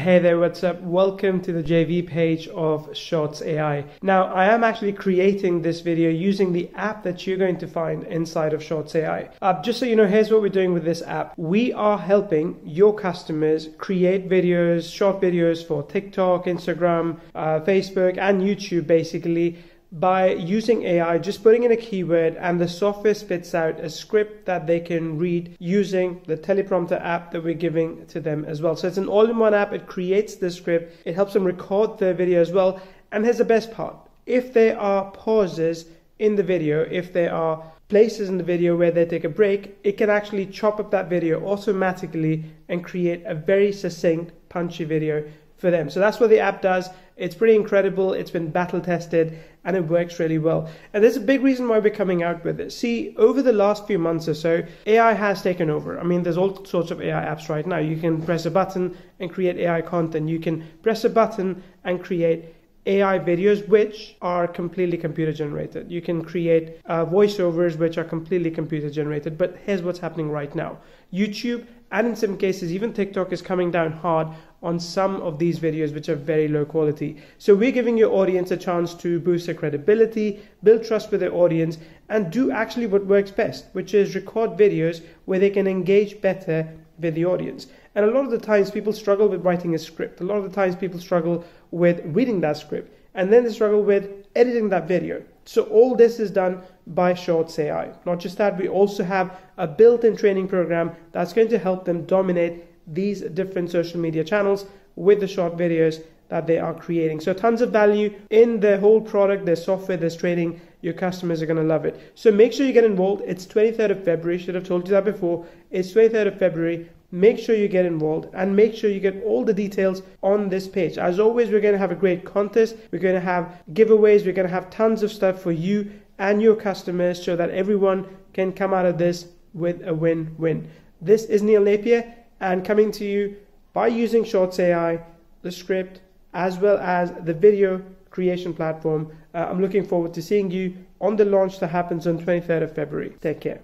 Hey there, what's up? Welcome to the JV page of Shorts AI. Now, I am actually creating this video using the app that you're going to find inside of Shorts AI. Just so you know, here's what we're doing with this app. We are helping your customers create videos, short videos for TikTok, Instagram, Facebook, and YouTube, basically, by using AI, just putting in a keyword, and the software spits out a script that they can read using the teleprompter app that we're giving to them as well. So it's an all-in-one app. It creates the script. It helps them record their video as well. And here's the best part. If there are pauses in the video, if there are places in the video where they take a break, it can actually chop up that video automatically and create a very succinct, punchy video for them. So that's what the app does. It's pretty incredible. It's been battle tested and it works really well. And there's a big reason why we're coming out with it. See, over the last few months or so, AI has taken over. I mean, there's all sorts of AI apps right now. You can press a button and create AI content. You can press a button and create AI videos, which are completely computer generated. You can create voiceovers, which are completely computer generated. But here's what's happening right now. YouTube, and in some cases, even TikTok, is coming down hard on some of these videos, which are very low quality. So we're giving your audience a chance to boost their credibility, build trust with their audience, and do actually what works best, which is record videos where they can engage better with the audience. And a lot of the times people struggle with writing a script. A lot of the times people struggle with reading that script, and then they struggle with editing that video. So all this is done by Shorts AI. Not just that, we also have a built-in training program that's going to help them dominate these different social media channels with the short videos that they are creating. So tons of value in their whole product, their software, this training. Your customers are going to love it. So make sure you get involved. It's 23rd of February. Should have told you that before. It's 23rd of February. Make sure you get involved and make sure you get all the details on this page. As always, we're going to have a great contest. We're going to have giveaways. We're going to have tons of stuff for you and your customers so that everyone can come out of this with a win-win. This is Neil Napier, and coming to you by using Shorts AI, the script, as well as the video creation platform. I'm looking forward to seeing you on the launch that happens on 23rd of February. Take care.